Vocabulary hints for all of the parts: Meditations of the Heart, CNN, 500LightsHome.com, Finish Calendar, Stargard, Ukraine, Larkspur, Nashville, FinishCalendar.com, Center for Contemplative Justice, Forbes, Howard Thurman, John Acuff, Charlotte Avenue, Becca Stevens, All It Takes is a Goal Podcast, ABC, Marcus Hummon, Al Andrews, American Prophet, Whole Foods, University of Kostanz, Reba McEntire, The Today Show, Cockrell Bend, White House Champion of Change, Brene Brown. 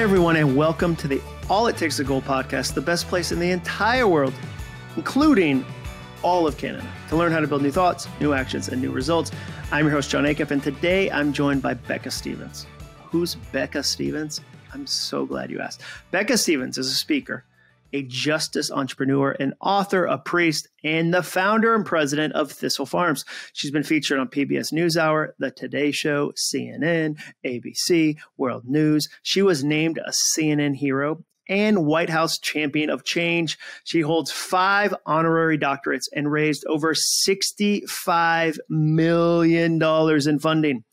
Hey, everyone, and welcome to the All It Takes to Goal podcast, the best place in the entire world, including all of Canada, to learn how to build new thoughts, new actions, and new results. I'm your host, John Acuff, and today I'm joined by Becca Stevens. Who's Becca Stevens? I'm so glad you asked. Becca Stevens is a speaker, a justice entrepreneur, an author, a priest, and the founder and president of Thistle Farms. She's been featured on PBS NewsHour, The Today Show, CNN, ABC, World News. She was named a CNN hero and White House champion of change. She holds 5 honorary doctorates and raised over $65 million in funding.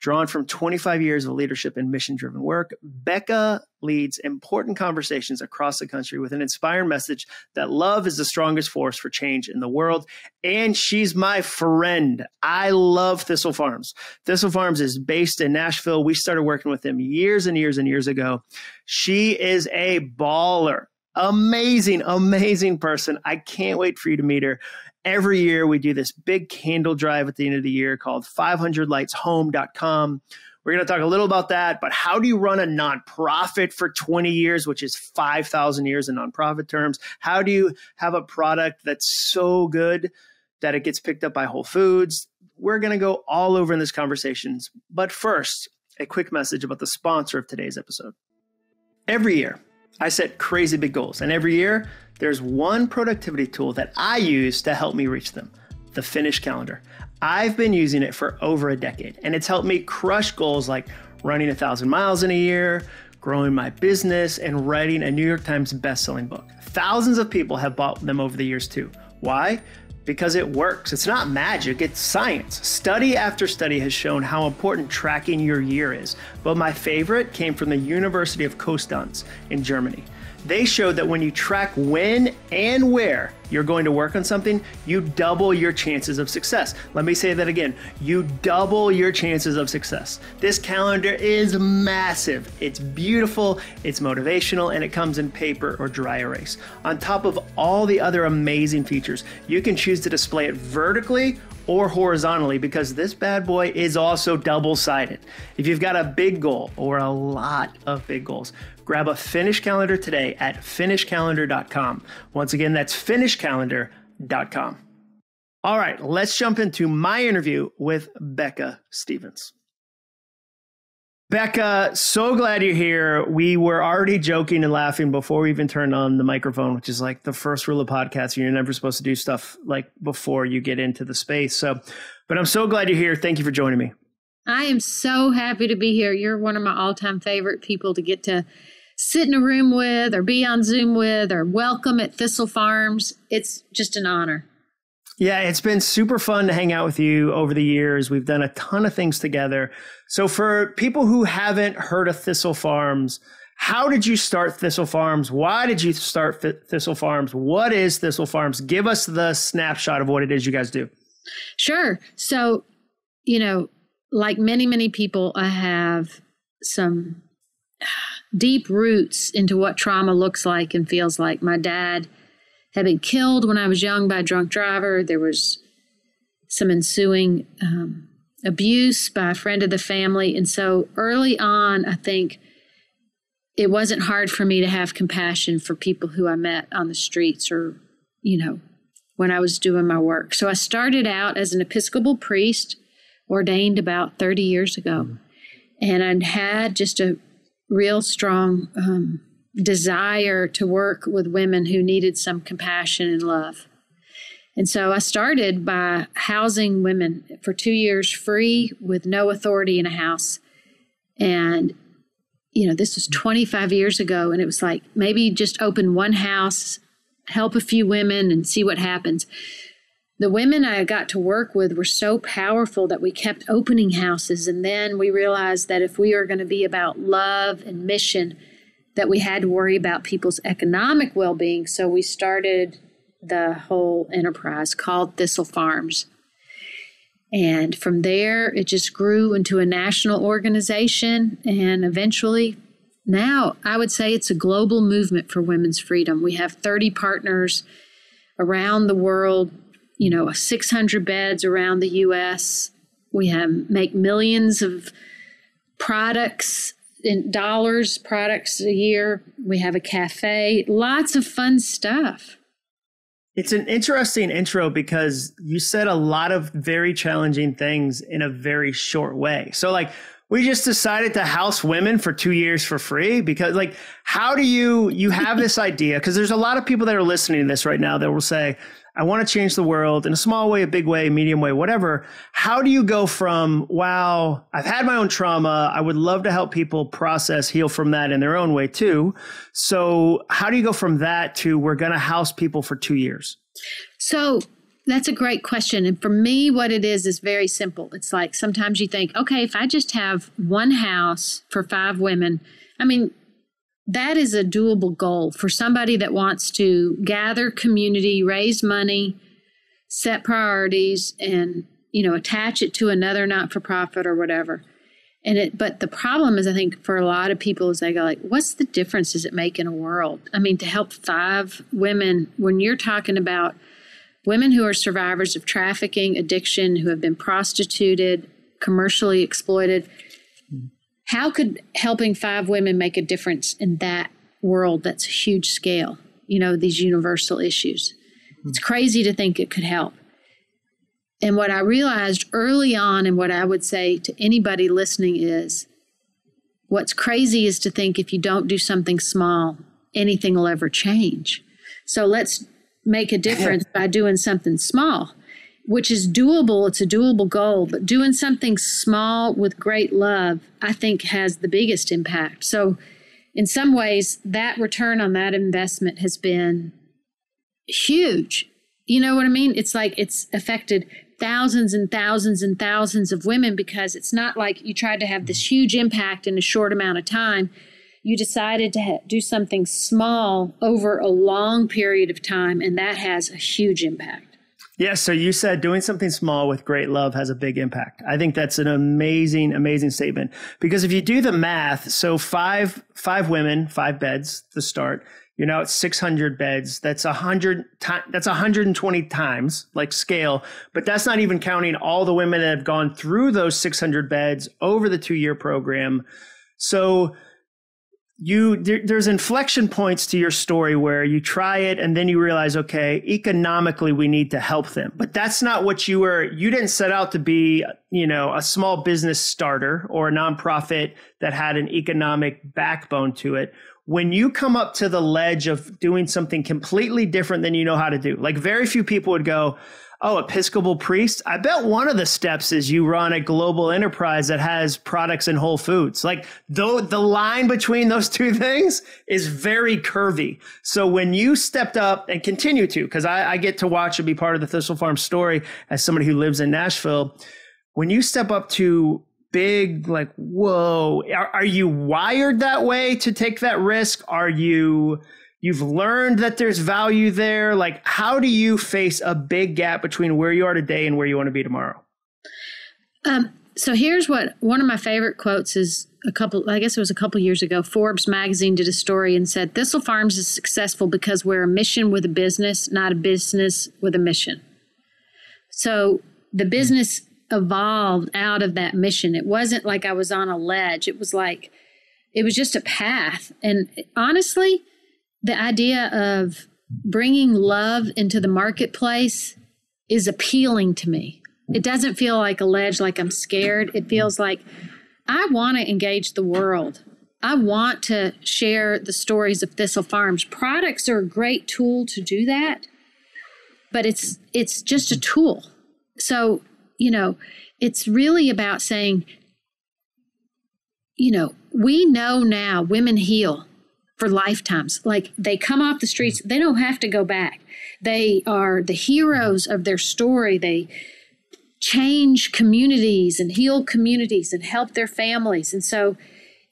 Drawn from 25 years of leadership and mission-driven work, Becca leads important conversations across the country with an inspiring message that love is the strongest force for change in the world. And she's my friend. I love Thistle Farms. Thistle Farms is based in Nashville. We started working with them years and years and years ago. She is a baller. Amazing, amazing person. I can't wait for you to meet her. Every year we do this big candle drive at the end of the year called 500LightsHome.com. We're going to talk a little about that, but how do you run a nonprofit for 20 years, which is 5,000 years in nonprofit terms? How do you have a product that's so good that it gets picked up by Whole Foods? We're going to go all over in this conversations. But first, a quick message about the sponsor of today's episode. Every year, I set crazy big goals, and every year there's one productivity tool that I use to help me reach them, the Finish Calendar. I've been using it for over a decade, and it's helped me crush goals like running 1,000 miles in a year, growing my business, and writing a New York Times bestselling book. Thousands of people have bought them over the years too. Why? Because it works. It's not magic, it's science. Study after study has shown how important tracking your year is. But my favorite came from the University of Kostanz in Germany. They showed that when you track when and where you're going to work on something, you double your chances of success. Let me say that again. You double your chances of success. This calendar is massive. It's beautiful, it's motivational, and it comes in paper or dry erase. On top of all the other amazing features, you can choose to display it vertically or horizontally, because this bad boy is also double-sided. If you've got a big goal or a lot of big goals, grab a Finish Calendar today at FinishCalendar.com. Once again, that's FinishCalendar.com. All right, let's jump into my interview with Becca Stevens. Becca, so glad you're here. We were already joking and laughing before we even turned on the microphone, which is like the first rule of podcasting. You're never supposed to do stuff like before you get into the space. But I'm so glad you're here. Thank you for joining me. I am so happy to be here. You're one of my all-time favorite people to get to sit in a room with, or be on Zoom with, or welcome at Thistle Farms. It's just an honor. Yeah, it's been super fun to hang out with you over the years. We've done a ton of things together. So for people who haven't heard of Thistle Farms, how did you start Thistle Farms? Why did you start Thistle Farms? What is Thistle Farms? Give us the snapshot of what it is you guys do. Sure. So, you know, like many, many people, I have some deep roots into what trauma looks like and feels like. My dad had been killed when I was young by a drunk driver. There was some ensuing abuse by a friend of the family. And so early on, I think it wasn't hard for me to have compassion for people who I met on the streets or, you know, when I was doing my work. So I started out as an Episcopal priest, ordained about 30 years ago. And I had just a real strong desire to work with women who needed some compassion and love. And so I started by housing women for 2 years free with no authority in a house. And, you know, this was 25 years ago. And it was like, maybe just open one house, help a few women and see what happens. The women I got to work with were so powerful that we kept opening houses. And then we realized that if we are going to be about love and mission, that we had to worry about people's economic well-being. So we started the whole enterprise called Thistle Farms. And from there, it just grew into a national organization. And eventually, now I would say it's a global movement for women's freedom. We have 30 partners around the world, you know, 600 beds around the U.S. We make millions of products in dollars, products a year. We have a cafe, lots of fun stuff. It's an interesting intro because you said a lot of very challenging things in a very short way. So like, we just decided to house women for 2 years for free because like, how do you have this idea? Because there's a lot of people that are listening to this right now that will say, I want to change the world in a small way, a big way, medium way, whatever. How do you go from, wow, I've had my own trauma. I would love to help people process, heal from that in their own way too. So how do you go from that to we're going to house people for 2 years? So that's a great question. And for me, what it is very simple. It's like sometimes you think, okay, if I just have one house for 5 women, I mean, that is a doable goal for somebody that wants to gather community, raise money, set priorities, and, you know, attach it to another not-for-profit or whatever. But the problem is, I think, for a lot of people is they go like, what's the difference does it make in a world? I mean, to help 5 women, when you're talking about women who are survivors of trafficking, addiction, who have been prostituted, commercially exploited, how could helping 5 women make a difference in that world that's a huge scale, you know, these universal issues? Mm-hmm. It's crazy to think it could help. And what I realized early on and what I would say to anybody listening is what's crazy is to think if you don't do something small, anything will ever change. So let's make a difference by doing something small, which is doable. It's a doable goal, but doing something small with great love, I think, has the biggest impact. So in some ways, that return on that investment has been huge. You know what I mean? It's like it's affected thousands and thousands and thousands of women because it's not like you tried to have this huge impact in a short amount of time. You decided to do something small over a long period of time, and that has a huge impact. Yeah. So you said doing something small with great love has a big impact. I think that's an amazing, amazing statement, because if you do the math, so five women, 5 beds to start, you're now at 600 beds. That's 120 times like scale, but that's not even counting all the women that have gone through those 600 beds over the 2-year program. So there's inflection points to your story where you try it and then you realize, okay, economically we need to help them. But that's not what you didn't set out to be, you know, a small business starter or a nonprofit that had an economic backbone to it. When you come up to the ledge of doing something completely different than you know how to do, like very few people would go, oh, Episcopal priest. I bet one of the steps is you run a global enterprise that has products in Whole Foods. Like though the line between those two things is very curvy. So when you stepped up and continue to, because I get to watch and be part of the Thistle Farms story as somebody who lives in Nashville, when you step up to big, like, whoa, are you wired that way to take that risk? You've learned that there's value there. Like, how do you face a big gap between where you are today and where you want to be tomorrow? So here's what one of my favorite quotes is. I guess it was a couple years ago, Forbes magazine did a story and said, Thistle Farms is successful because we're a mission with a business, not a business with a mission. So the business evolved out of that mission. It wasn't like I was on a ledge. It was just a path. And honestly, the idea of bringing love into the marketplace is appealing to me. It doesn't feel like a ledge, like I'm scared. It feels like I want to engage the world. I want to share the stories of Thistle Farms. Products are a great tool to do that, but it's just a tool. So, you know, it's really about saying, you know, we know now women heal for lifetimes. Like they come off the streets, they don't have to go back. They are the heroes of their story. They change communities and heal communities and help their families. And so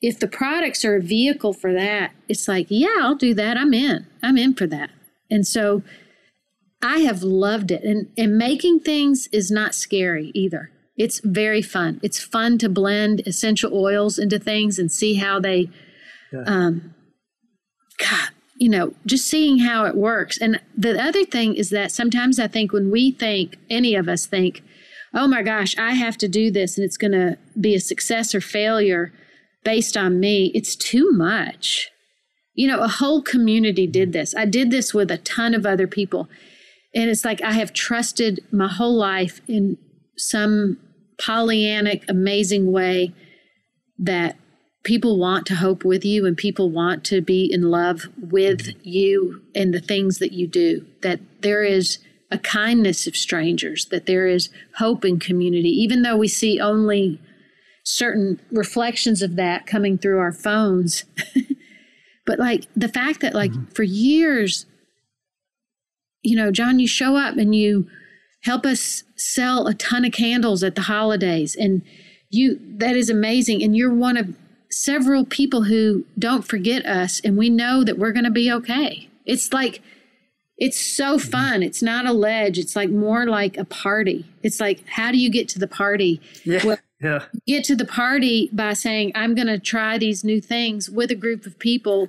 if the products are a vehicle for that, it's like, yeah, I'll do that. I'm in for that. And so I have loved it. And making things is not scary either. It's very fun. It's fun to blend essential oils into things and see how they, God, you know, just seeing how it works. And the other thing is that sometimes I think when we think, any of us think, oh my gosh, I have to do this and it's going to be a success or failure. based on me, it's too much. You know, a whole community did this. I did this with a ton of other people. And it's like I have trusted my whole life in some Pollyannic, amazing way that people want to hope with you and people want to be in love with you and the things that you do, that there is a kindness of strangers, that there is hope in community, even though we see only certain reflections of that coming through our phones. But like the fact that like for years, you know, John, you show up and you help us sell a ton of candles at the holidays. And that is amazing. And you're one of several people who don't forget us. And we know that we're going to be okay. It's like, it's so fun. It's not a ledge. It's like more like a party. It's like, how do you get to the party? Yeah. Well, yeah. Get to the party by saying, I'm going to try these new things with a group of people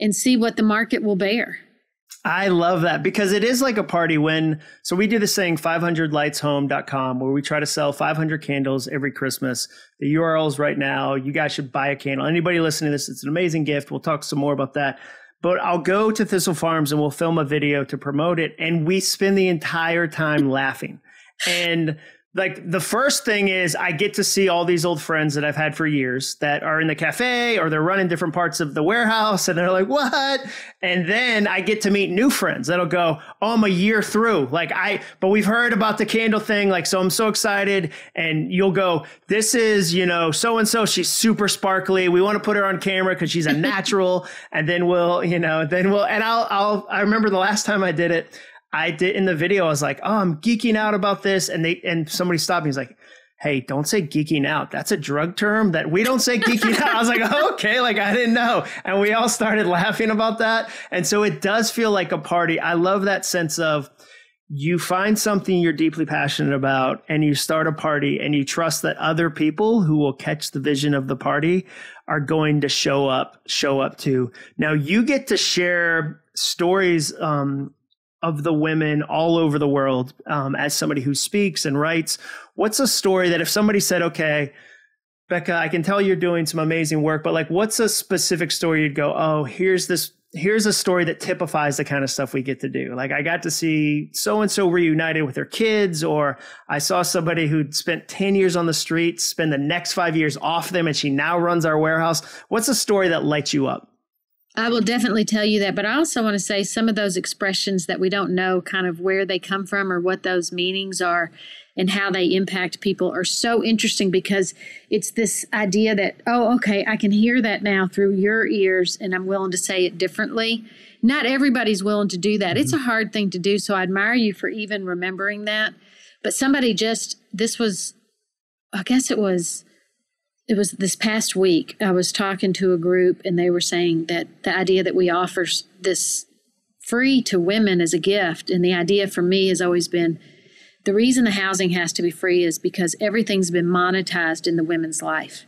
and see what the market will bear. I love that because it is like a party so we do this thing, 500LightsHome.com, where we try to sell 500 candles every Christmas. The URL's right now. You guys should buy a candle. Anybody listening to this, it's an amazing gift. We'll talk some more about that. But I'll go to Thistle Farms and we'll film a video to promote it. And we spend the entire time laughing. And like the first thing is I get to see all these old friends that I've had for years that are in the cafe or they're running different parts of the warehouse and they're like, what? And then I get to meet new friends that'll go, oh, I'm a year through. But we've heard about the candle thing. Like, so I'm so excited. And you'll go, this is, you know, so-and-so, she's super sparkly. We want to put her on camera because she's a natural. And then I remember the last time I did it. I did in the video, I was like, oh, I'm geeking out about this. And somebody stopped me. He's like, hey, don't say geeking out. That's a drug term that we don't say geeking out. I was like, oh, okay, like I didn't know. And we all started laughing about that. And so it does feel like a party. I love that sense of you find something you're deeply passionate about and you start a party and you trust that other people who will catch the vision of the party are going to show up too. Now you get to share stories, of the women all over the world as somebody who speaks and writes. What's a story that if somebody said, okay, Becca, I can tell you're doing some amazing work, but like, what's a specific story you'd go, oh, here's a story that typifies the kind of stuff we get to do. Like I got to see so-and-so reunited with their kids, or I saw somebody who'd spent 10 years on the street, spend the next 5 years off them, and she now runs our warehouse. What's a story that lights you up? I will definitely tell you that, but I also want to say some of those expressions that we don't know kind of where they come from or what those meanings are and how they impact people are so interesting because it's this idea that, oh, okay, I can hear that now through your ears and I'm willing to say it differently. Not everybody's willing to do that. Mm-hmm. It's a hard thing to do, so I admire you for even remembering that. But somebody it was this past week, I was talking to a group and they were saying that the idea that we offer this free to women as a gift, and the idea for me has always been the reason the housing has to be free is because everything's been monetized in the women's life.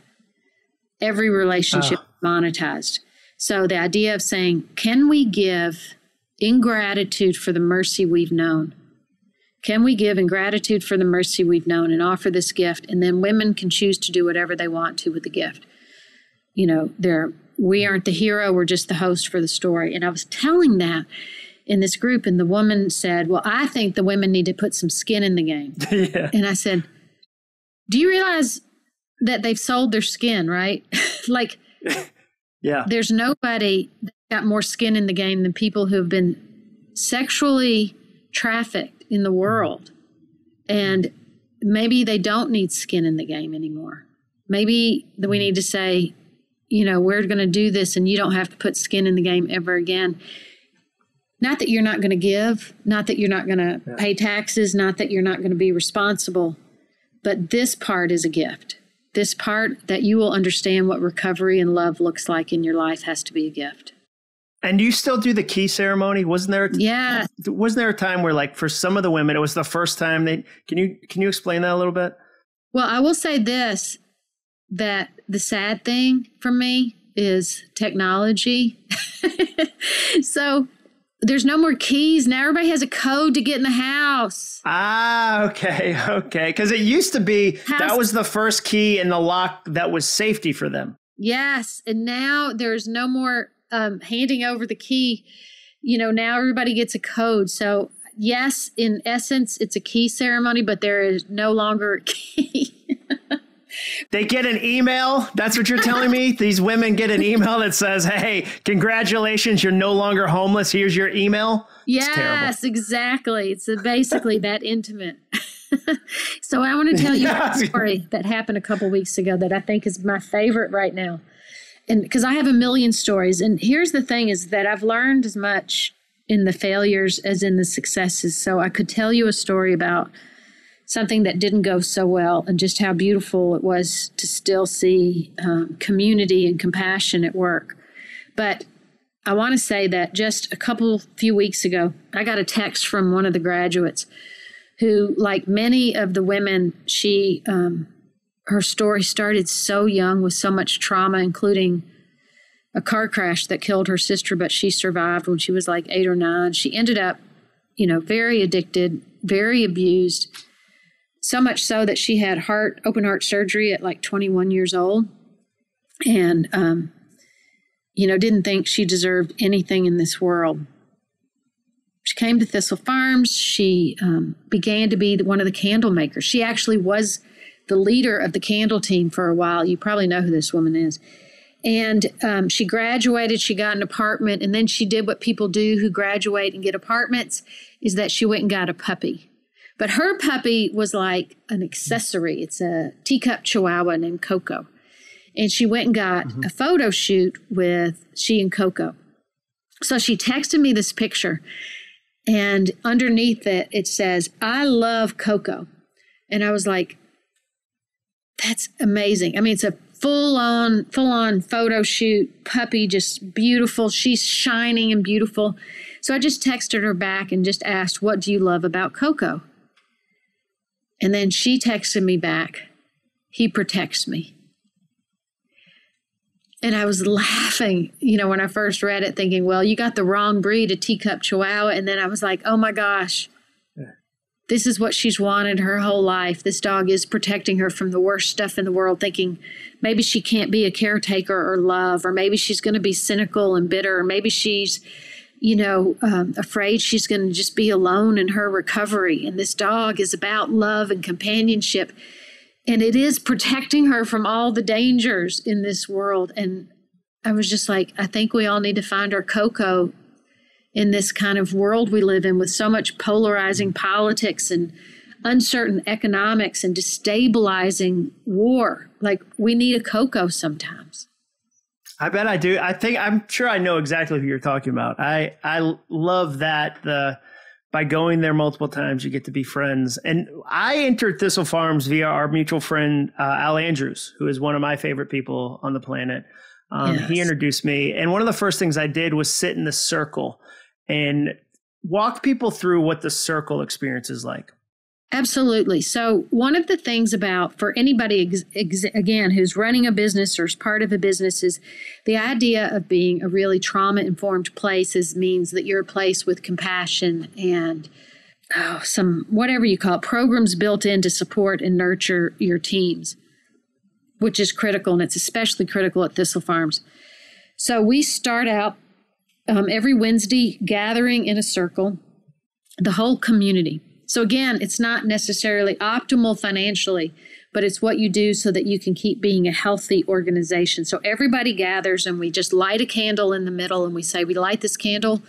Every relationship is monetized. So the idea of saying, can we give in gratitude for the mercy we've known? Can we give in gratitude for the mercy we've known and offer this gift? And then women can choose to do whatever they want to with the gift. You know, we aren't the hero. We're just the host for the story. And I was telling that in this group. And the woman said, well, I think the women need to put some skin in the game. Yeah. And I said, do you realize that they've sold their skin, right? Like, yeah, there's nobody that got more skin in the game than people who have been sexually trafficked in the world. And maybe they don't need skin in the game anymore. Maybe we need to say, you know, we're going to do this and you don't have to put skin in the game ever again. Not that you're not going to give, not that you're not going to pay taxes, not that you're not going to be responsible, but this part is a gift. This part that you will understand what recovery and love looks like in your life has to be a gift. And you still do the key ceremony? Wasn't there a time where, like, for some of the women, it was the first time they? Can you explain that a little bit? Well, I will say this: that the sad thing for me is technology. So there's no more keys now. Everybody has a code to get in the house. Ah, okay, because it used to be that was the first key in the lock that was safety for them. Yes. And now there's no more handing over the key. You know, now everybody gets a code. So yes, in essence, it's a key ceremony, but there is no longer a key. They get an email. That's what you're telling me. These women get an email that says, hey, congratulations, you're no longer homeless. Here's your email. Yes, exactly. It's basically that intimate. So I want to tell you a story that happened a couple weeks ago that I think is my favorite right now. And because I have a million stories. And here's the thing is that I've learned as much in the failures as in the successes. So I could tell you a story about something that didn't go so well and just how beautiful it was to still see community and compassion at work. But I want to say that just a few weeks ago, I got a text from one of the graduates who, like many of the women, she her story started so young with so much trauma, including a car crash that killed her sister, but she survived when she was like 8 or 9. She ended up, you know, very addicted, very abused, so much so that she had open heart surgery at like 21 years old and, you know, didn't think she deserved anything in this world. She came to Thistle Farms. She began to be one of the candle makers. She actually was the leader of the candle team for a while. You probably know who this woman is. And she graduated, she got an apartment, and then she did what people do who graduate and get apartments, is that she went and got a puppy. But her puppy was like an accessory. It's a teacup chihuahua named Coco. And she went and got a photo shoot with she and Coco. So she texted me this picture. And underneath it, it says, I love Coco. And I was like, that's amazing. I mean, it's a full on photo shoot, puppy, just beautiful. She's shining and beautiful. So I just texted her back and just asked, what do you love about Coco? And then she texted me back, he protects me. And I was laughing, you know, when I first read it, thinking, well, you got the wrong breed, a teacup chihuahua. And then I was like, oh my gosh, this is what she's wanted her whole life. This dog is protecting her from the worst stuff in the world, thinking maybe she can't be a caretaker or love, or maybe she's going to be cynical and bitter, or maybe she's, you know, afraid she's going to just be alone in her recovery. And this dog is about love and companionship. And it is protecting her from all the dangers in this world. And I was just like, I think we all need to find our Coco in this kind of world we live in with so much polarizing politics and uncertain economics and destabilizing war. Like, we need a Coco sometimes. I bet I do. I'm sure I know exactly who you're talking about. I love that by going there multiple times, you get to be friends. And I entered Thistle Farms via our mutual friend, Al Andrews, who is one of my favorite people on the planet. Yes. He introduced me. And one of the first things I did was sit in the circle and walk people through what the circle experience is like. Absolutely. So one of the things about, for anybody, again, who's running a business or is part of a business, is the idea of being a really trauma-informed place means that you're a place with compassion and some, whatever you call it, programs built in to support and nurture your teams, which is critical, and it's especially critical at Thistle Farms. So we start out every Wednesday gathering in a circle, the whole community. So again, it's not necessarily optimal financially, but it's what you do so that you can keep being a healthy organization. So everybody gathers and we just light a candle in the middle and we say, we light this candle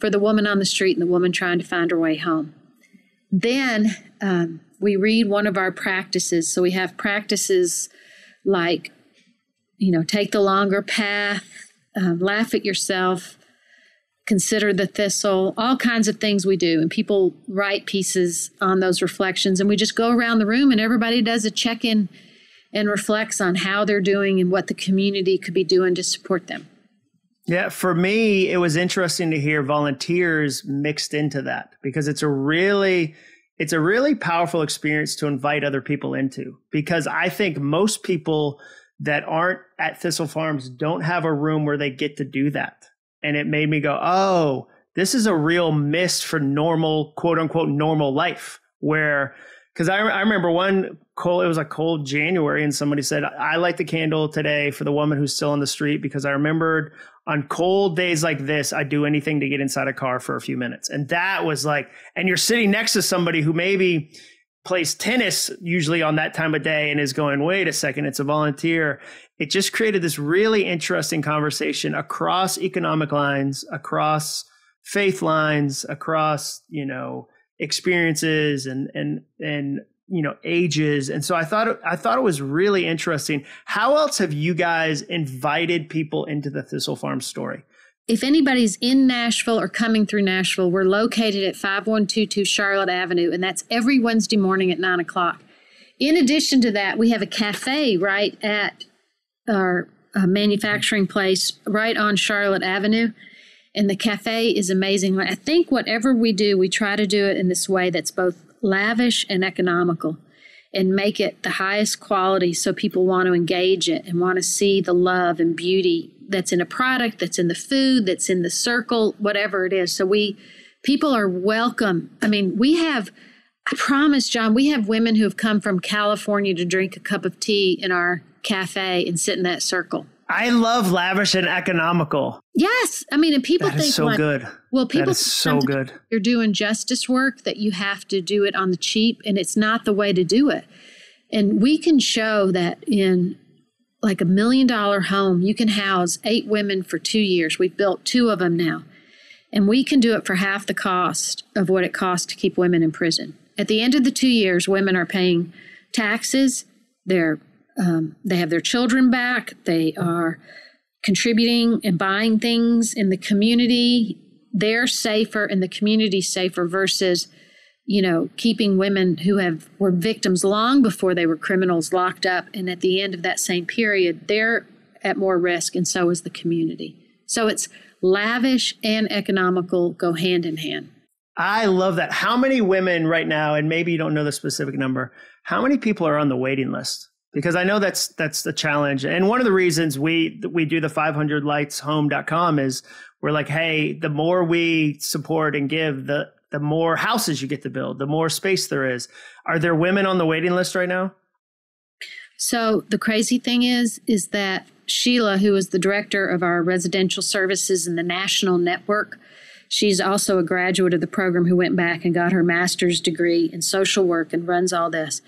for the woman on the street and the woman trying to find her way home. Then we read one of our practices. So we have practices like, you know, take the longer path, laugh at yourself, consider the thistle, all kinds of things we do. And people write pieces on those reflections. And we just go around the room and everybody does a check-in and reflects on how they're doing and what the community could be doing to support them. Yeah, for me, it was interesting to hear volunteers mixed into that, because it's a really powerful experience to invite other people into, because I think most people that aren't at Thistle Farms don't have a room where they get to do that. And it made me go, oh, this is a real miss for normal, quote unquote, normal life, where Because I remember one cold, it was a cold January, and somebody said, I light the candle today for the woman who's still on the street because I remembered on cold days like this, I'd do anything to get inside a car for a few minutes. And that was like, and you're sitting next to somebody who maybe plays tennis usually on that time of day and is going, wait a second, it's a volunteer. It just created this really interesting conversation across economic lines, across faith lines, across, you know, experiences and you know, ages. And so I thought it was really interesting. How else have you guys invited people into the Thistle Farms story? If anybody's in Nashville or coming through Nashville, we're located at 5122 Charlotte Avenue, and that's every Wednesday morning at 9 o'clock. In addition to that, we have a cafe right at our manufacturing place right on Charlotte Avenue. And the cafe is amazing. I think whatever we do, we try to do it in this way that's both lavish and economical and make it the highest quality so people want to engage it and want to see the love and beauty that's in a product, that's in the food, that's in the circle, whatever it is. So people are welcome. I mean, I promise, John, we have women who have come from California to drink a cup of tea in our cafe and sit in that circle. I love lavish and economical. Yes. I mean, and people think it's so good. Well, people think so good. You're doing justice work that you have to do it on the cheap, and it's not the way to do it. And we can show that in like a $1 million home, you can house 8 women for 2 years. We've built 2 of them now. And we can do it for half the cost of what it costs to keep women in prison. At the end of the 2 years, women are paying taxes. They have their children back. They are contributing and buying things in the community. They're safer and the community's safer versus, you know, keeping women who were victims long before they were criminals locked up. And at the end of that same period, they're at more risk, and so is the community. So it's lavish and economical go hand in hand. I love that. How many women right now, and maybe you don't know the specific number, how many people are on the waiting list? Because I know that's the challenge. And one of the reasons we do the 500LightsHome.com is we're like, hey, the more we support and give, the more houses you get to build, the more space there is. Are there women on the waiting list right now? So the crazy thing is that Sheila, who is the director of our residential services in the national network, she's also a graduate of the program who went back and got her master's degree in social work and runs all this.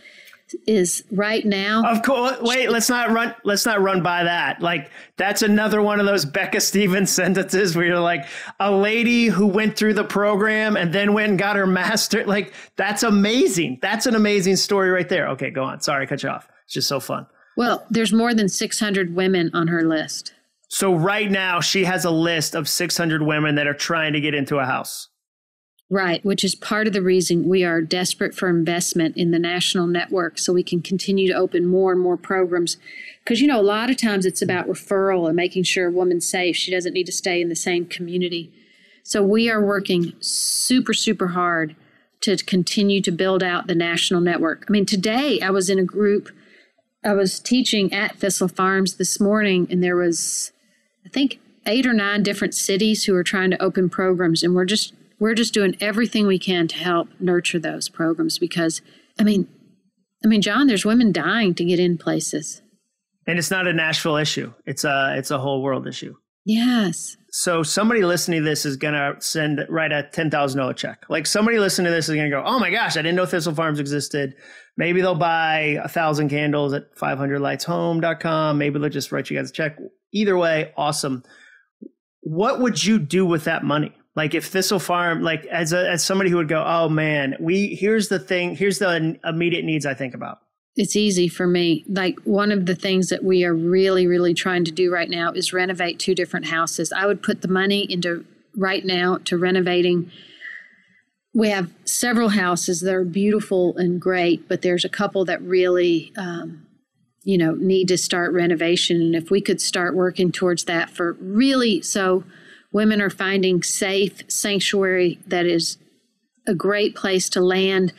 Is right now. Of course. Wait, let's not run by that. Like, that's another one of those Becca Stevens sentences where you're like, a lady who went through the program and then went and got her master. Like, that's amazing. That's an amazing story right there. Okay, go on. Sorry, I cut you off. It's just so fun. Well, there's more than 600 women on her list. So right now she has a list of 600 women that are trying to get into a house. Right, which is part of the reason we are desperate for investment in the national network so we can continue to open more and more programs. Because, you know, a lot of times it's about referral and making sure a woman's safe. She doesn't need to stay in the same community. So we are working super, super hard to continue to build out the national network. I mean, today I was in a group, I was teaching at Thistle Farms this morning, and there was, I think, 8 or 9 different cities who were trying to open programs, and we're just doing everything we can to help nurture those programs because, I mean, John, there's women dying to get in places. And it's not a Nashville issue. It's a whole world issue. Yes. So somebody listening to this is going to write a $10,000 check. Like, somebody listening to this is going to go, oh my gosh, I didn't know Thistle Farms existed. Maybe they'll buy 1,000 candles at 500lightshome.com. Maybe they'll just write you guys a check. Either way, awesome. What would you do with that money? Like, if Thistle Farm, like as somebody who would go, oh man, here's the thing, here's the immediate needs I think about. It's easy for me. Like, one of the things that we are really, really trying to do right now is renovate 2 different houses. I would put the money into right now to renovating. We have several houses that are beautiful and great, but there's a couple that really, you know, need to start renovation. And if we could start working towards that for really, so women are finding safe sanctuary that is a great place to land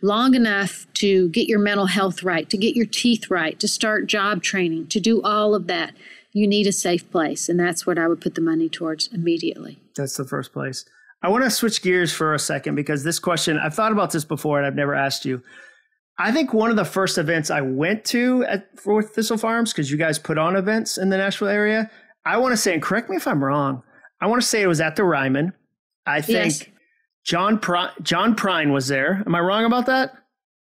long enough to get your mental health right, to get your teeth right, to start job training, to do all of that. You need a safe place, and that's what I would put the money towards immediately. That's the first place. I want to switch gears for a second because this question, I've thought about this before and I've never asked you. I think one of the first events I went to for Thistle Farms, because you guys put on events in the Nashville area, I want to say, and correct me if I'm wrong, I want to say it was at the Ryman. I think yes. John Prine was there. Am I wrong about that?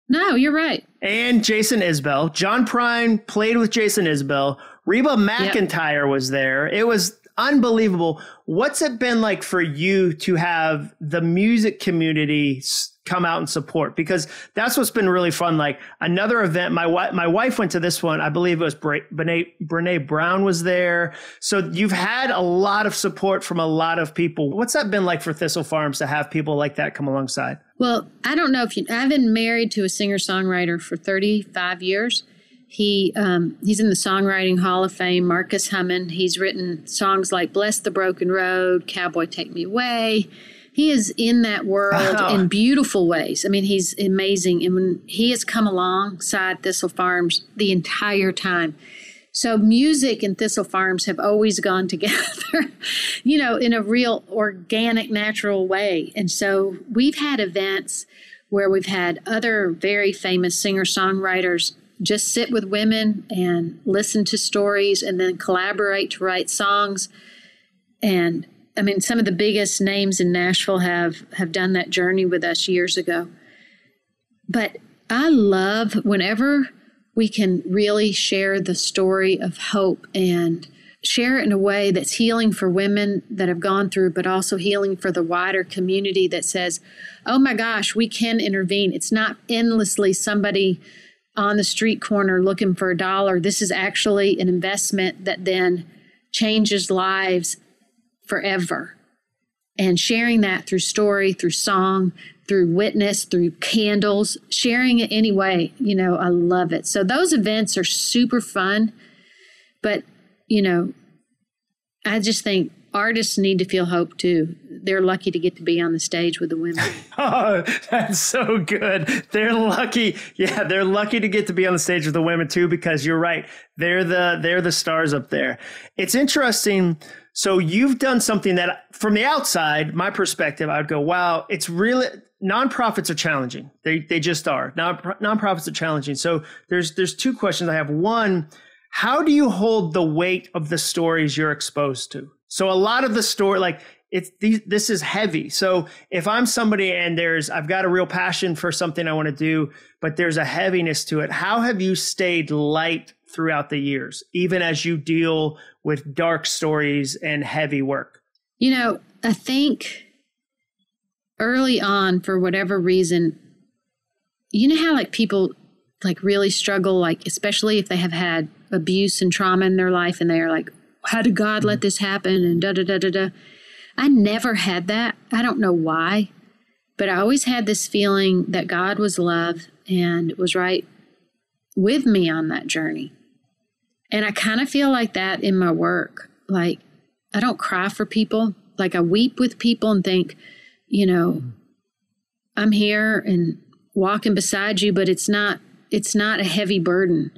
No, you're right. And Jason Isbell. John Prine played with Jason Isbell. Reba McEntire was there. It was unbelievable. What's it been like for you to have the music community come out and support? Because that's what's been really fun. Like another event, my wife went to this one. I believe it was Brene Brown was there. So you've had a lot of support from a lot of people. What's that been like for Thistle Farms to have people like that come alongside? Well, I don't know if you, I've been married to a singer-songwriter for 35 years. He's in the Songwriting Hall of Fame, Marcus Hummon. He's written songs like Bless the Broken Road, Cowboy Take Me Away. He is in that world in beautiful ways. I mean, he's amazing. And when he has come alongside Thistle Farms the entire time. So music and Thistle Farms have always gone together, you know, in a real organic, natural way. And so we've had events where we've had other very famous singer-songwriters just sit with women and listen to stories and then collaborate to write songs. And I mean, some of the biggest names in Nashville have done that journey with us years ago. But I love whenever we can really share the story of hope and share it in a way that's healing for women that have gone through, but also healing for the wider community that says, oh my gosh, we can intervene. It's not endlessly somebody on the street corner looking for a dollar. This is actually an investment that then changes lives forever. And sharing that through story, through song, through witness, through candles, sharing it anyway, you know, I love it. So those events are super fun. But, you know, I just think artists need to feel hope too. They're lucky to get to be on the stage with the women. Oh, that's so good. They're lucky. Yeah, they're lucky to get to be on the stage with the women too, because you're right. They're the stars up there. It's interesting. So you've done something that from the outside, my perspective, I would go, wow, it's really, nonprofits are challenging. They just are. Nonprofits are challenging. So there's two questions I have. One, how do you hold the weight of the stories you're exposed to? So a lot of the story, like, this is heavy. So if I'm somebody and I've got a real passion for something I want to do, but there's a heaviness to it. How have you stayed light throughout the years, even as you deal with dark stories and heavy work? You know, I think early on, for whatever reason, you know how like people like really struggle, like especially if they have had abuse and trauma in their life and they're like, how did God let this happen? And I never had that. I don't know why, but I always had this feeling that God was love and was right with me on that journey. And I kind of feel like that in my work. Like, I don't cry for people. Like, I weep with people and think, you know, I'm here and walking beside you, but it's not a heavy burden.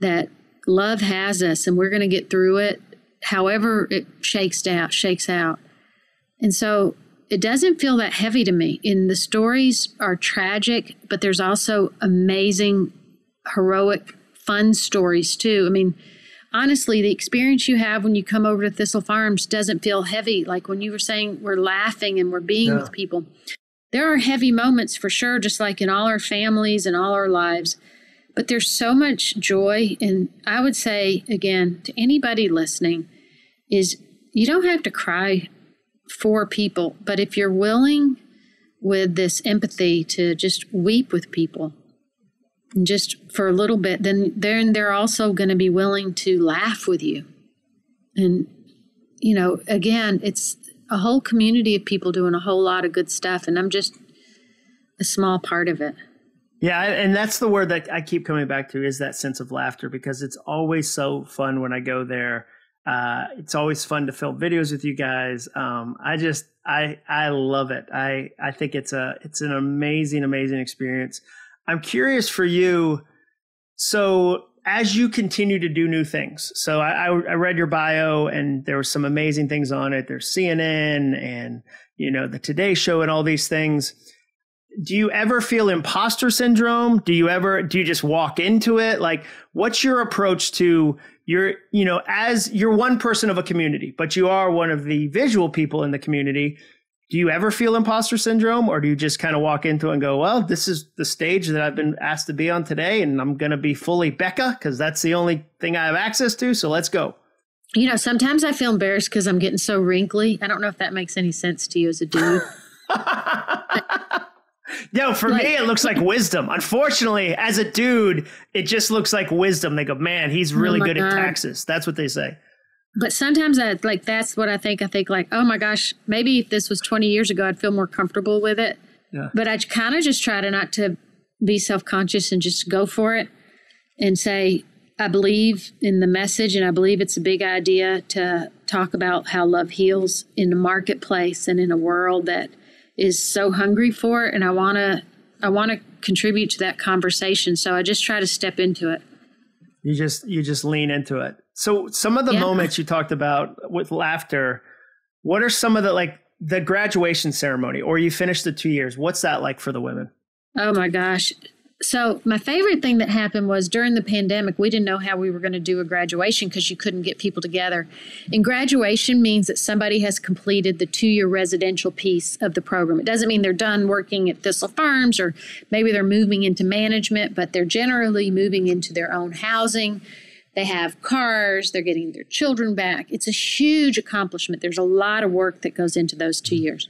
That love has us and we're going to get through it, however it shakes out. And so it doesn't feel that heavy to me. And the stories are tragic, but there's also amazing, heroic, fun stories too. I mean, honestly, the experience you have when you come over to Thistle Farms doesn't feel heavy. Like when you were saying we're laughing and we're being with people. There are heavy moments for sure, just like in all our families and all our lives. But there's so much joy. And I would say, again, to anybody listening, is you don't have to cry for people, but if you're willing with this empathy to just weep with people and just for a little bit, then they're also going to be willing to laugh with you. And, you know, again, it's a whole community of people doing a whole lot of good stuff, and I'm just a small part of it. Yeah, and that's the word that I keep coming back to, is that sense of laughter, because it's always so fun when I go there. It's always fun to film videos with you guys. I love it. I think it's an amazing, amazing experience. I'm curious for you. So as you continue to do new things, so I read your bio and there were some amazing things on it. There's CNN and, you know, the Today Show and all these things. do you ever feel imposter syndrome? Do you just walk into it? Like, what's your approach to your, you know, as you're one person of a community, but you are one of the visual people in the community. Do you ever feel imposter syndrome, or do you just kind of walk into it and go, well, this is the stage that I've been asked to be on today, and I'm going to be fully Becca because that's the only thing I have access to. So let's go. You know, sometimes I feel embarrassed because I'm getting so wrinkly. I don't know if that makes any sense to you as a dude. No, for me, it looks like wisdom. Unfortunately, as a dude, it just looks like wisdom. They go, man, he's really good at taxes. That's what they say. But sometimes that's what I think. I think like, oh my gosh, maybe if this was 20 years ago, I'd feel more comfortable with it. Yeah. But I kind of just try to not to be self-conscious and just go for it and say, I believe in the message, and I believe it's a big idea to talk about how love heals in the marketplace and in a world that is so hungry for it. And I want to contribute to that conversation. So I just try to step into it. You just lean into it. So some of the moments you talked about with laughter, what are some of the, like the graduation ceremony, or you finished the 2 years? What's that like for the women? Oh my gosh. So my favorite thing that happened was during the pandemic, we didn't know how we were going to do a graduation because you couldn't get people together. And graduation means that somebody has completed the 2-year residential piece of the program. It doesn't mean they're done working at Thistle Farms, or maybe they're moving into management, but they're generally moving into their own housing. They have cars. They're getting their children back. It's a huge accomplishment. There's a lot of work that goes into those 2 years.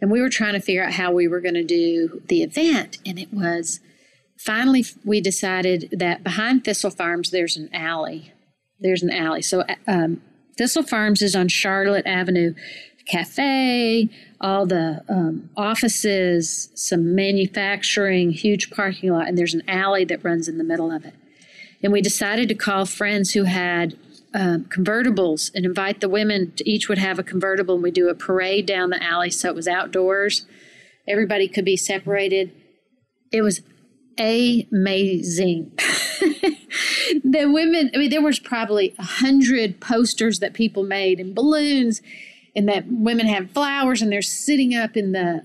And we were trying to figure out how we were going to do the event. And it was finally we decided that behind Thistle Farms, there's an alley. So Thistle Farms is on Charlotte Avenue. Cafe, all the offices, some manufacturing, huge parking lot. And there's an alley that runs in the middle of it. And we decided to call friends who had convertibles and invite the women to each would have a convertible, and we do a parade down the alley. So it was outdoors. Everybody could be separated. It was amazing. The women, I mean, there was probably 100 posters that people made and balloons, and that women had flowers, and they're sitting up in the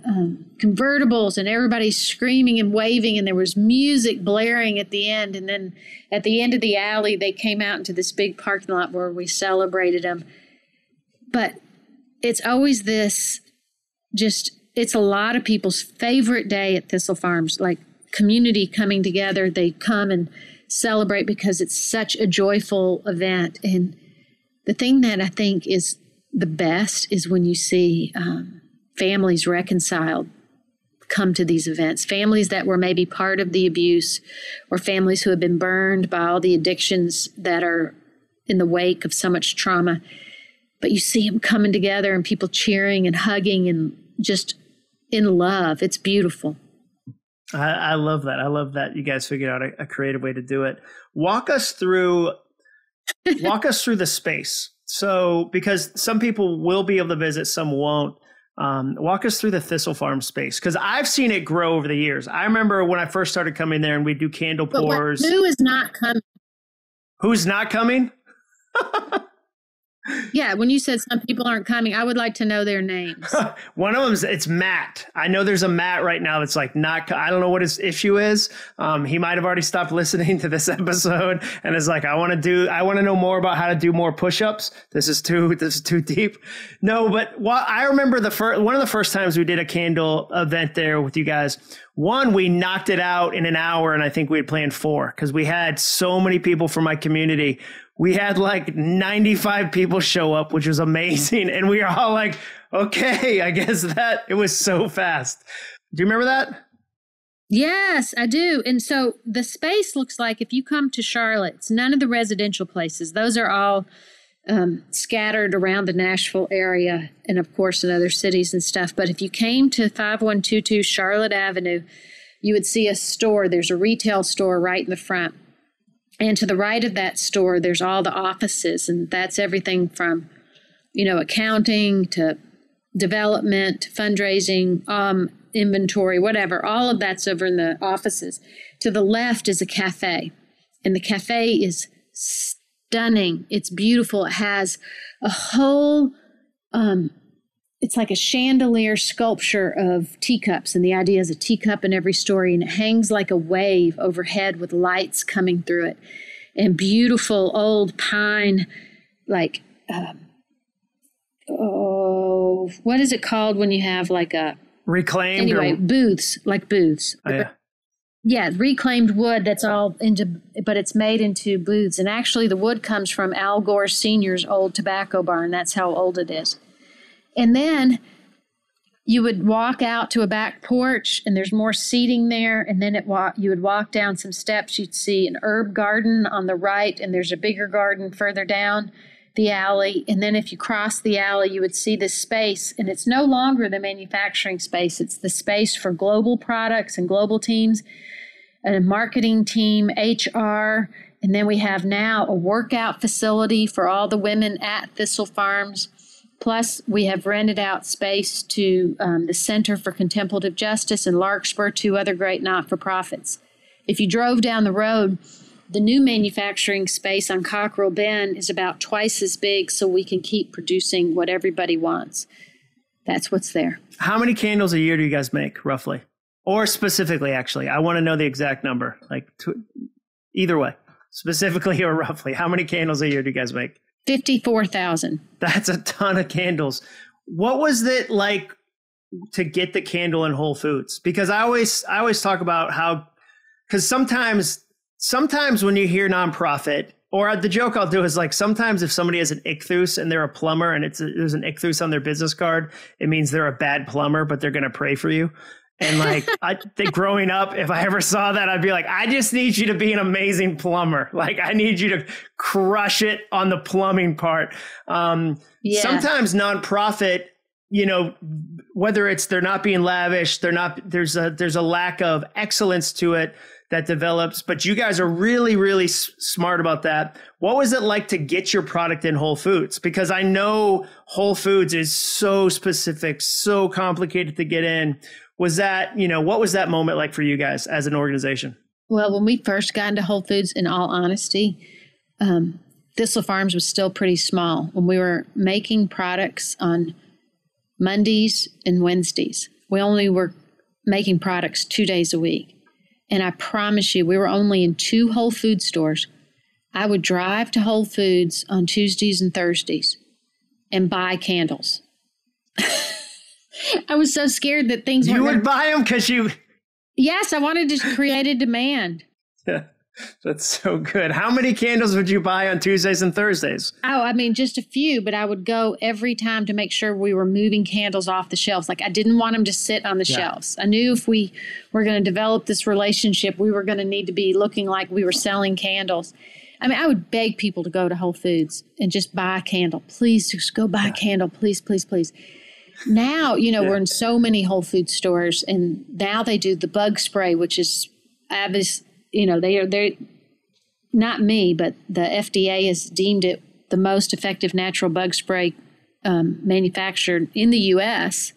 convertibles, and everybody's screaming and waving, and there was music blaring at the end. And then at the end of the alley, they came out into this big parking lot where we celebrated them. But it's always this just, it's a lot of people's favorite day at Thistle Farms, like community coming together. They come and celebrate because it's such a joyful event. And the thing that I think is the best is when you see families reconciled come to these events, families that were maybe part of the abuse, or families who have been burned by all the addictions that are in the wake of so much trauma. But you see them coming together and people cheering and hugging and just in love. It's beautiful. I love that. I love that you guys figured out a creative way to do it. Walk us through the space. So, because some people will be able to visit, some won't. Walk us through the Thistle Farm space, because I've seen it grow over the years. I remember when I first started coming there, and we'd do candle pours. Who is not coming? Who's not coming? Yeah, when you said some people aren't coming, I would like to know their names. One of them is, it's Matt. I know there's a Matt right now that's like not, I don't know what his issue is. He might have already stopped listening to this episode and is like, I want to know more about how to do more push-ups. This is too deep. No, but I remember one of the first times we did a candle event there with you guys. One, we knocked it out in an hour, and I think we had planned 4 because we had so many people from my community. We had like 95 people show up, which was amazing. And we were all like, okay, I guess that it was so fast. Do you remember that? Yes, I do. And so the space looks like, if you come to Charlotte, it's none of the residential places. Those are all scattered around the Nashville area and, of course, in other cities and stuff. But if you came to 5122 Charlotte Avenue, you would see a store. There's a retail store right in the front. And to the right of that store, there's all the offices, and that's everything from, you know, accounting to development, fundraising, inventory, whatever. All of that's over in the offices. To the left is a cafe, and the cafe is stunning. It's beautiful. It has a whole it's like a chandelier sculpture of teacups, and the idea is a teacup in every story, and it hangs like a wave overhead with lights coming through it, and beautiful old pine, like, what is it called when you have like a... Reclaimed? Anyway, booths. Oh, yeah. Yeah, reclaimed wood that's all into, but it's made into booths. And actually the wood comes from Al Gore Sr.'s old tobacco barn. That's how old it is. And then you would walk out to a back porch, and there's more seating there. And then you would walk down some steps. You'd see an herb garden on the right, and there's a bigger garden further down the alley. And then if you cross the alley, you would see this space. And it's no longer the manufacturing space. It's the space for global products and global teams, and a marketing team, HR. And then we have now a workout facility for all the women at Thistle Farms. Plus, we have rented out space to the Center for Contemplative Justice and Larkspur, two other great not-for-profits. If you drove down the road, the new manufacturing space on Cockrell Bend is about twice as big, so we can keep producing what everybody wants. That's what's there. How many candles a year do you guys make, roughly? Or specifically, actually. I want to know the exact number, like either way, specifically or roughly. How many candles a year do you guys make? 54,000. That's a ton of candles. What was it like to get the candle in Whole Foods? Because I always talk about how, because sometimes when you hear nonprofit, or the joke I'll do is like, sometimes if somebody has an ichthus and they're a plumber and there's an ichthus on their business card, it means they're a bad plumber, but they're going to pray for you. And like, I think growing up, if I ever saw that, I'd be like, I just need you to be an amazing plumber. Like, I need you to crush it on the plumbing part. Yeah. Sometimes nonprofit, you know, whether it's they're not being lavish, there's a lack of excellence to it that develops. But you guys are really, really smart about that. What was it like to get your product in Whole Foods? Because I know Whole Foods is so specific, so complicated to get in. Was that, you know, what was that moment like for you guys as an organization? Well, when we first got into Whole Foods, in all honesty, Thistle Farms was still pretty small. When we were making products on Mondays and Wednesdays, we only were making products 2 days a week. And I promise you, we were only in 2 Whole Foods stores. I would drive to Whole Foods on Tuesdays and Thursdays and buy candles. I was so scared that things weren't... You would buy them because you... Yes, I wanted to create a demand. Yeah, that's so good. How many candles would you buy on Tuesdays and Thursdays? Oh, I mean, just a few, but I would go every time to make sure we were moving candles off the shelves. Like, I didn't want them to sit on the shelves. I knew if we were going to develop this relationship, we were going to need to be looking like we were selling candles. I mean, I would beg people to go to Whole Foods and just buy a candle. Please, just go buy a candle. Please, please, please. Now, you know, we're in so many Whole Foods stores, and now they do the bug spray, which is, you know, they're not me, but the FDA has deemed it the most effective natural bug spray manufactured in the U.S.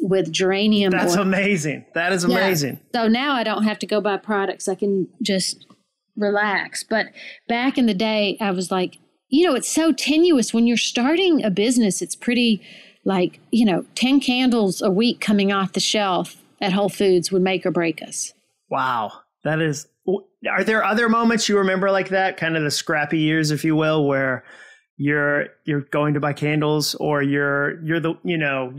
With geranium. That's oil. Amazing. That is amazing. Yeah. So now I don't have to go buy products. I can just relax. But back in the day, I was like, you know, it's so tenuous when you're starting a business. It's pretty like, you know, 10 candles a week coming off the shelf at Whole Foods would make or break us. Wow. That is, are there other moments you remember like that, kind of the scrappy years, if you will, where you're going to buy candles, or you're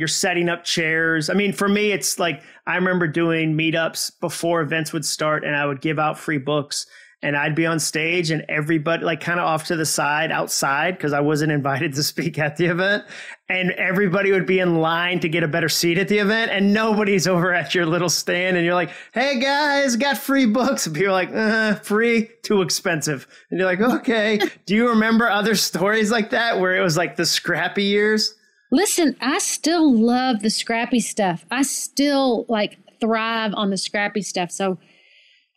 setting up chairs? I mean, for me, it's like, I remember doing meetups before events would start, and I would give out free books. And I'd be on stage, and everybody, like, kind of off to the side outside, because I wasn't invited to speak at the event. And everybody would be in line to get a better seat at the event. And nobody's over at your little stand. And you're like, hey, guys, got free books. And people are like, free, too expensive. And you're like, OK, do you remember other stories like that where it was like the scrappy years? Listen, I still love the scrappy stuff. I still like thrive on the scrappy stuff. So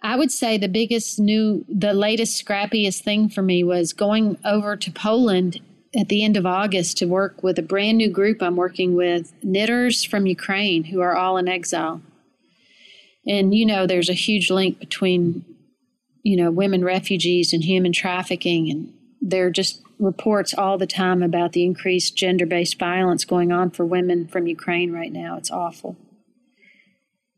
I would say the latest scrappiest thing for me was going over to Poland at the end of August to work with a brand new group I'm working with, knitters from Ukraine who are all in exile. And, you know, there's a huge link between, you know, women refugees and human trafficking and There are just reports all the time about the increased gender-based violence going on for women from Ukraine right now. It's awful.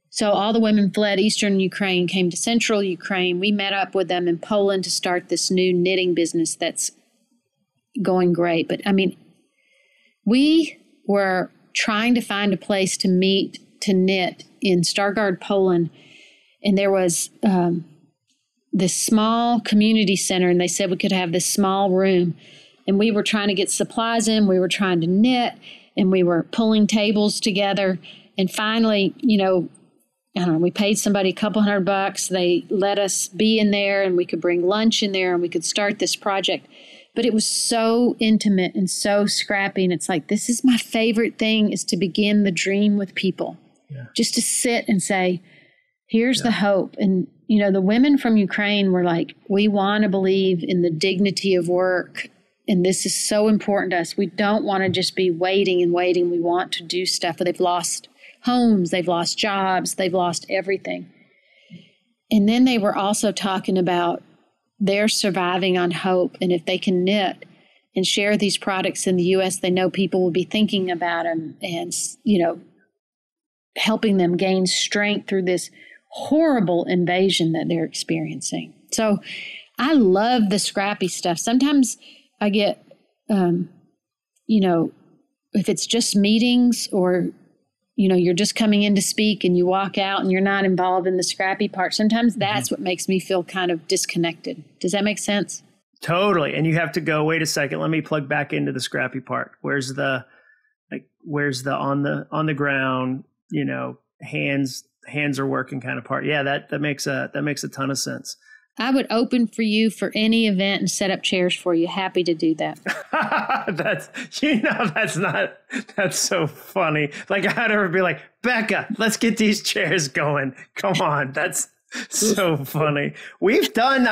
So all the women fled Eastern Ukraine, came to Central Ukraine. We met up with them in Poland to start this new knitting business that's going great. But, I mean, we were trying to find a place to meet, to knit in Stargard, Poland, and there was this small community center, and they said we could have this small room. And we were trying to get supplies in, we were trying to knit, and we were pulling tables together. And finally, you know, I don't know, we paid somebody $200. They let us be in there, and we could bring lunch in there, and we could start this project. But it was so intimate and so scrappy. And it's like, this is my favorite thing, is to begin the dream with people. Yeah. Just to sit and say, here's the hope. And, you know, the women from Ukraine were like, we want to believe in the dignity of work. And this is so important to us. We don't want to just be waiting and waiting. We want to do stuff. They've lost homes. They've lost jobs. They've lost everything. And then they were also talking about they're surviving on hope. And if they can knit and share these products in the U.S., they know people will be thinking about them and, you know, helping them gain strength through this horrible invasion that they're experiencing. So I love the scrappy stuff. Sometimes I get, you know, if it's just meetings or, you know, you're just coming in to speak and you walk out and you're not involved in the scrappy part. Sometimes that's what makes me feel kind of disconnected. Does that make sense? Totally. And you have to go, wait a second, let me plug back into the scrappy part. Where's the, like, where's the on the ground, you know, hands are working kind of part. Yeah, that makes a ton of sense. I would open for you for any event and set up chairs for you. Happy to do that. That's so funny. Like, I'd ever be like, Becca, let's get these chairs going. Come on. That's so funny. We did an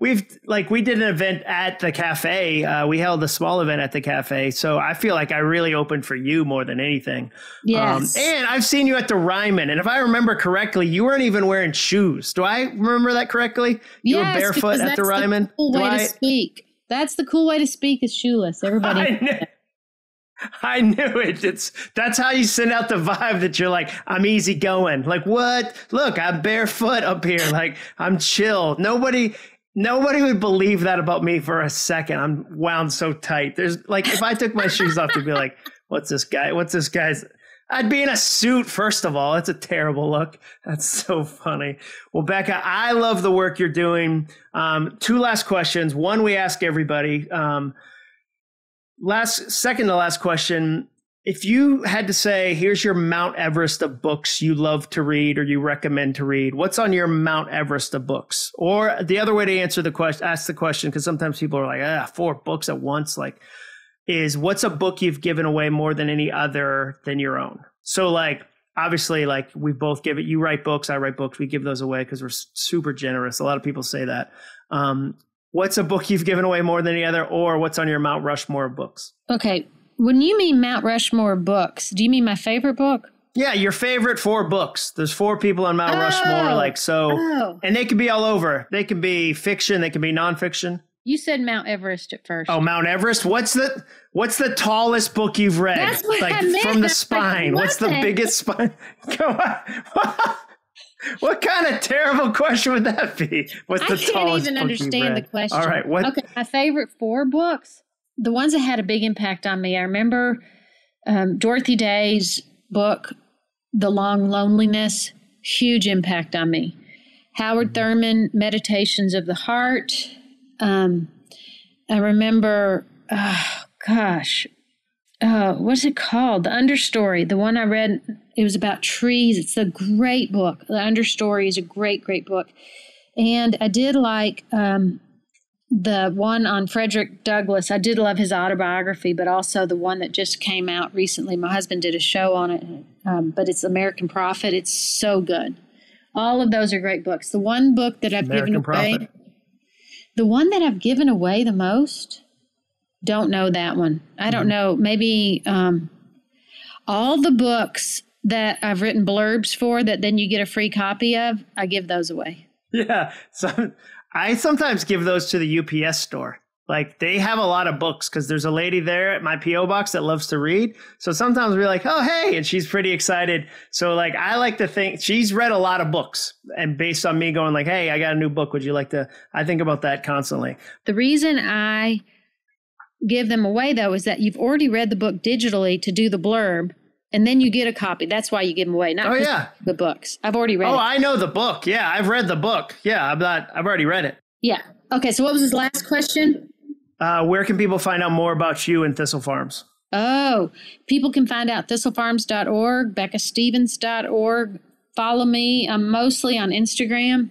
event at the cafe. We held a small event at the cafe. So I feel like I really opened for you more than anything. Yes. And I've seen you at the Ryman. And if I remember correctly, you weren't even wearing shoes. Do I remember that correctly? You were barefoot at the Ryman. That's the cool way to speak. That's the cool way to speak, is shoeless. Everybody. I knew it. That's how you send out the vibe that you're like, I'm easy going. Like, what? Look, I'm barefoot up here. Like, I'm chill. Nobody would believe that about me for a second. I'm wound so tight. There's like, if I took my shoes off, they'd be like, what's this guy? What's this guy's? I'd be in a suit, first of all. It's a terrible look. That's so funny. Well, Becca, I love the work you're doing. Two last questions. One, we ask everybody, second to last question, if you had to say, here's your Mount Everest of books you love to read or you recommend to read, what's on your Mount Everest of books? Or the other way to ask the question, because sometimes people are like, 4 books at once, like, is what's a book you've given away more than any other than your own? So like, obviously, like we both give it, you write books, I write books, we give those away because we're super generous. A lot of people say that. What's a book you've given away more than any other, or what's on your Mount Rushmore of books? Okay. When you mean Mount Rushmore of books, do you mean my favorite book? Yeah, your favorite 4 books. There's 4 people on Mount Rushmore. And they can be all over. They can be fiction. They can be nonfiction. You said Mount Everest at first. Oh, Mount Everest. What's the tallest book you've read? That's what I meant. From the spine. Like, what's the biggest spine? Come on. What kind of terrible question would that be? I can't even understand the question. All right. What? Okay, my favorite 4 books, the ones that had a big impact on me. I remember Dorothy Day's book, The Long Loneliness, huge impact on me. Howard Thurman, Meditations of the Heart. I remember, what's it called? The Understory, the one I read. It was about trees. It's a great book. The Understory is a great, great book. And I did like the one on Frederick Douglass. I did love his autobiography, but also the one that just came out recently. My husband did a show on it, but it's American Prophet. It's so good. All of those are great books. The one book that I've given away the most, don't know that one. I don't know. Maybe all the books that I've written blurbs for that then you get a free copy of, I give those away. Yeah. So I sometimes give those to the UPS store. Like, they have a lot of books because there's a lady there at my P.O. box that loves to read. So sometimes we're like, oh, hey, and she's pretty excited. So, like, I like to think she's read a lot of books. And based on me going like, hey, I got a new book. Would you like to? I think about that constantly. The reason I give them away, though, is that you've already read the book digitally to do the blurb. And then you get a copy. That's why you give them away. Not the books. I've already read it. Oh, I know the book. Yeah, I've read the book. Yeah, I've already read it. Yeah. Okay. So what was his last question? Where can people find out more about you and Thistle Farms? Oh, people can find out thistlefarms.org, beccastevens.org. Follow me. I'm mostly on Instagram,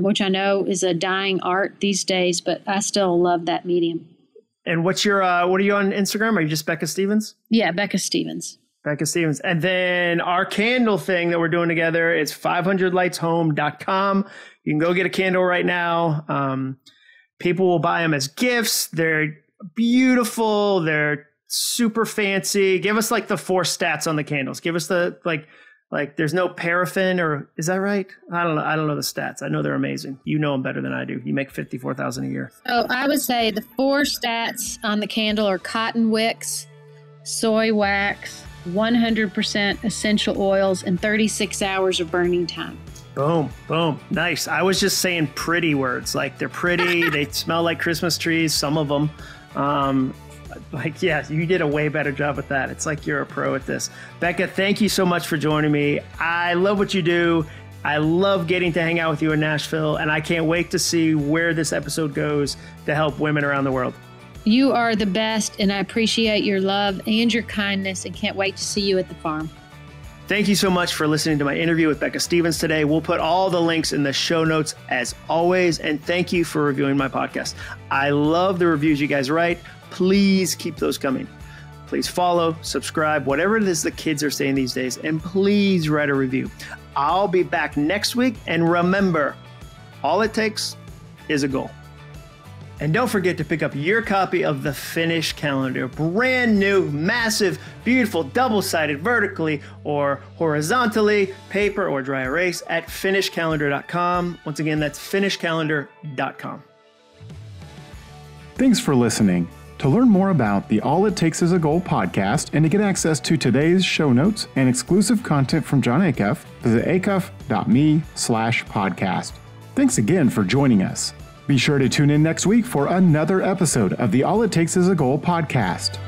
which I know is a dying art these days, but I still love that medium. And what's your, what are you on Instagram? Are you just Becca Stevens? Yeah, Becca Stevens. Becca Stevens. And then our candle thing that we're doing together is 500LightsHome.com. You can go get a candle right now. People will buy them as gifts. They're beautiful. They're super fancy. Give us like the 4 stats on the candles. Give us the, like there's no paraffin, or is that right? I don't know the stats. I know they're amazing. You know them better than I do. You make $54,000 a year. So I would say the 4 stats on the candle are cotton wicks, soy wax, 100% essential oils, and 36 hours of burning time. Boom, boom. Nice. I was just saying pretty words. Like, they're pretty. They smell like Christmas trees, some of them. Like, yeah, you did a way better job with that. It's like you're a pro at this. Becca, thank you so much for joining me. I love what you do. I love getting to hang out with you in Nashville, and I can't wait to see where this episode goes to help women around the world. You are the best, and I appreciate your love and your kindness, and can't wait to see you at the farm. Thank you so much for listening to my interview with Becca Stevens today. We'll put all the links in the show notes as always. And thank you for reviewing my podcast. I love the reviews you guys write. Please keep those coming. Please follow, subscribe, whatever it is the kids are saying these days. And please write a review. I'll be back next week. And remember, all it takes is a goal. And don't forget to pick up your copy of the Finish Calendar. Brand new, massive, beautiful, double-sided, vertically or horizontally, paper or dry erase at FinishCalendar.com. Once again, that's FinishCalendar.com. Thanks for listening. To learn more about the All It Takes Is a Goal podcast and to get access to today's show notes and exclusive content from John Acuff, visit acuff.me/podcast. Thanks again for joining us. Be sure to tune in next week for another episode of the All It Takes Is a Goal podcast.